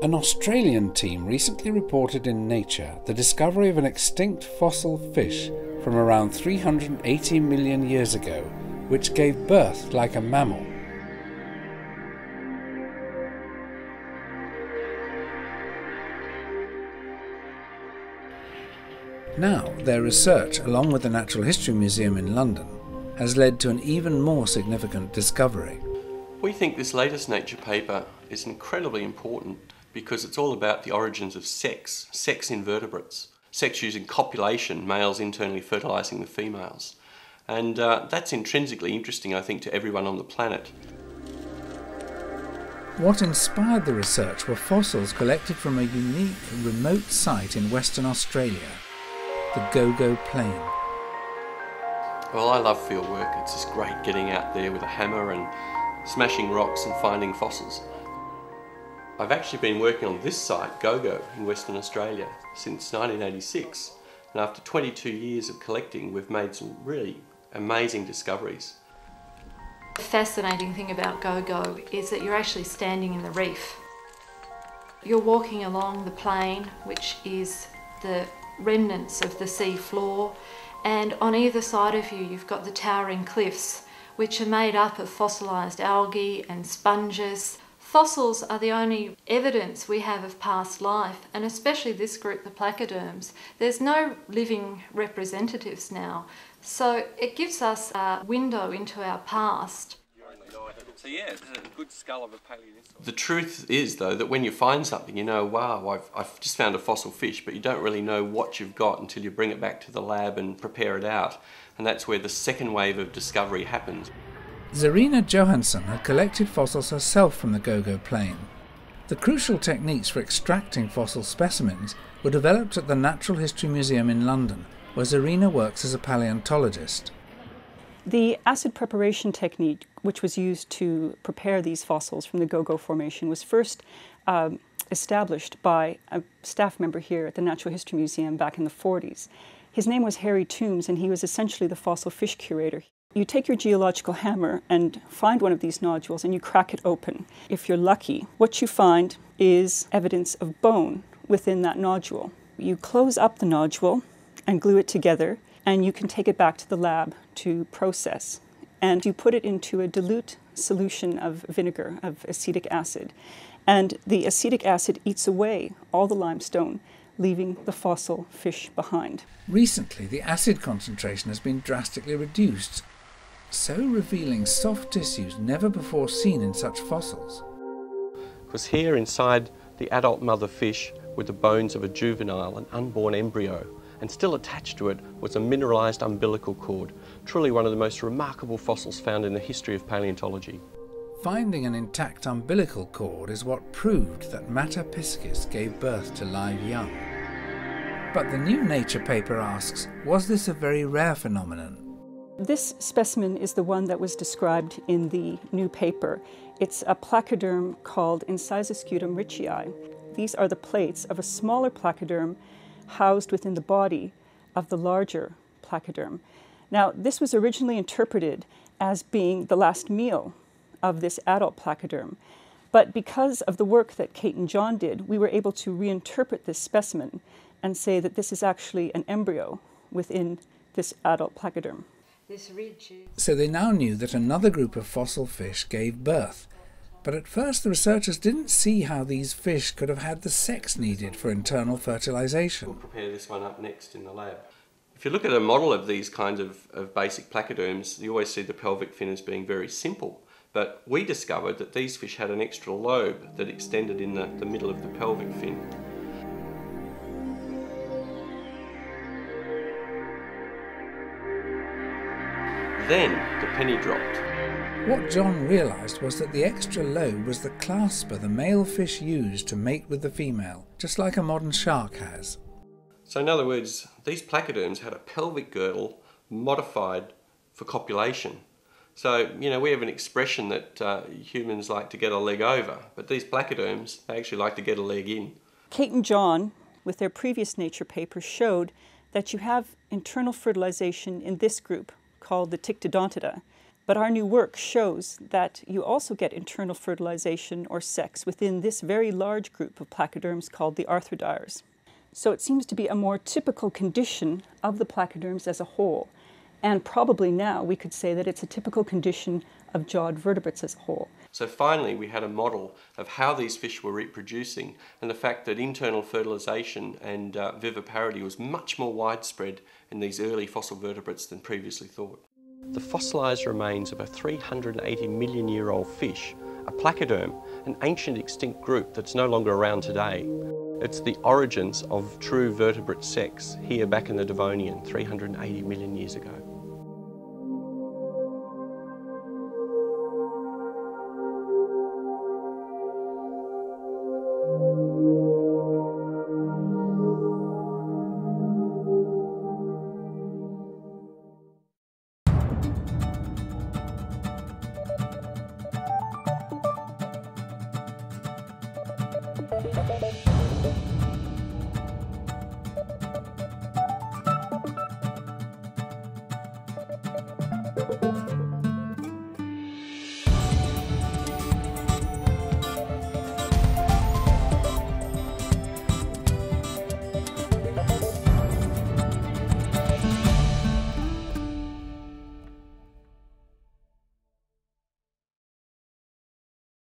An Australian team recently reported in Nature the discovery of an extinct fossil fish from around 380 million years ago, which gave birth like a mammal. Now, their research, along with the Natural History Museum in London, has led to an even more significant discovery. We think this latest Nature paper is incredibly important because it's all about the origins of sex invertebrates, sex using copulation, males internally fertilising the females. And that's intrinsically interesting, I think, to everyone on the planet. What inspired the research were fossils collected from a unique, remote site in Western Australia. The Gogo Plain. Well, I love field work. It's just great getting out there with a hammer and smashing rocks and finding fossils. I've actually been working on this site, Gogo, in Western Australia since 1986, and after 22 years of collecting, we've made some really amazing discoveries. The fascinating thing about Gogo is that you're actually standing in the reef. You're walking along the plain, which is the remnants of the sea floor, and on either side of you you've got the towering cliffs, which are made up of fossilised algae and sponges. Fossils are the only evidence we have of past life, and especially this group, the placoderms. There's no living representatives now, so it gives us a window into our past. So yeah, it's a good skull of a paleontologist. The truth is, though, that when you find something, you know, wow, I've just found a fossil fish, but you don't really know what you've got until you bring it back to the lab and prepare it out. And that's where the second wave of discovery happens. Zarina Johansson had collected fossils herself from the Gogo Plain. The crucial techniques for extracting fossil specimens were developed at the Natural History Museum in London, where Zarina works as a paleontologist. The acid preparation technique, which was used to prepare these fossils from the Gogo Formation, was first established by a staff member here at the Natural History Museum back in the 40s. His name was Harry Toombs, and he was essentially the fossil fish curator. You take your geological hammer and find one of these nodules and you crack it open. If you're lucky, what you find is evidence of bone within that nodule. You close up the nodule and glue it together, and you can take it back to the lab to process. And you put it into a dilute solution of vinegar, of acetic acid. And the acetic acid eats away all the limestone, leaving the fossil fish behind. Recently, the acid concentration has been drastically reduced, so revealing soft tissues never before seen in such fossils. Because here inside the adult mother fish were the bones of a juvenile, an unborn embryo, and still attached to it was a mineralised umbilical cord, truly one of the most remarkable fossils found in the history of paleontology. Finding an intact umbilical cord is what proved that Matapiscus gave birth to live young. But the new Nature paper asks, was this a very rare phenomenon? This specimen is the one that was described in the new paper. It's a placoderm called Incisoscutum richii. These are the plates of a smaller placoderm housed within the body of the larger placoderm. Now, this was originally interpreted as being the last meal of this adult placoderm, but because of the work that Kate and John did, we were able to reinterpret this specimen and say that this is actually an embryo within this adult placoderm. So they now knew that another group of fossil fish gave birth, but at first the researchers didn't see how these fish could have had the sex needed for internal fertilisation. We'll prepare this one up next in the lab. If you look at a model of these kinds of basic placoderms, you always see the pelvic fin as being very simple, but we discovered that these fish had an extra lobe that extended in the middle of the pelvic fin. Then the penny dropped. What John realised was that the extra lobe was the clasper the male fish used to mate with the female, just like a modern shark has. So in other words, these placoderms had a pelvic girdle modified for copulation. So, you know, we have an expression that humans like to get a leg over, but these placoderms, they actually like to get a leg in. Kate and John, with their previous Nature paper, showed that you have internal fertilisation in this group, called the Tiktodontida. But our new work shows that you also get internal fertilization or sex within this very large group of placoderms called the arthrodires. So it seems to be a more typical condition of the placoderms as a whole. And probably now we could say that it's a typical condition of jawed vertebrates as a whole. So finally we had a model of how these fish were reproducing, and the fact that internal fertilisation and viviparity was much more widespread in these early fossil vertebrates than previously thought. The fossilised remains of a 380 million year old fish, a placoderm, an ancient extinct group that's no longer around today. It's the origins of true vertebrate sex here back in the Devonian 380 million years ago.